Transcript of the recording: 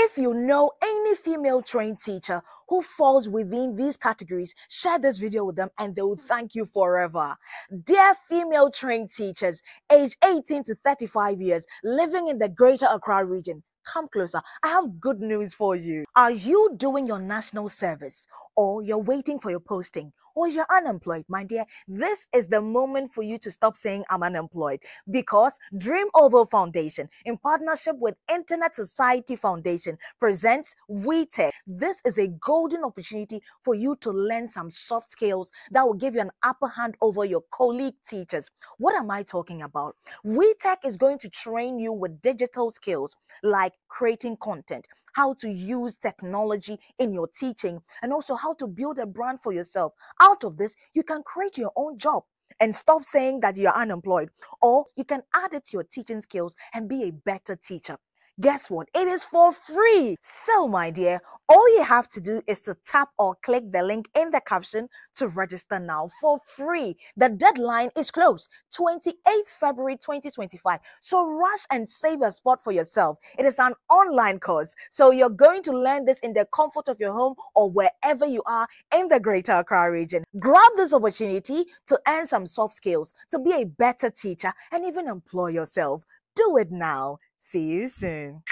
If you know any female trained teacher who falls within these categories, share this video with them and they will thank you forever. Dear female trained teachers, age 18 to 35 years, living in the Greater Accra region, come closer. I have good news for you. Are you doing your national service, or you're waiting for your posting, or you're unemployed? My dear, this is the moment for you to stop saying I'm unemployed, because Dream Oval Foundation, in partnership with Internet Society Foundation, presents WeTech. This is a golden opportunity for you to learn some soft skills that will give you an upper hand over your colleague teachers. What am I talking about? WeTech is going to train you with digital skills like creating content, how to use technology in your teaching, and also how to build a brand for yourself. Out of this, you can create your own job and stop saying that you're unemployed, or you can add it to your teaching skills and be a better teacher. Guess what? It is for free. So, my dear, all you have to do is to tap or click the link in the caption to register now for free. The deadline is close, 28th February 2025. So rush and save a spot for yourself. It is an online course, so you're going to learn this in the comfort of your home or wherever you are in the Greater Accra region. Grab this opportunity to earn some soft skills, to be a better teacher, and even employ yourself. Do it now. See you soon.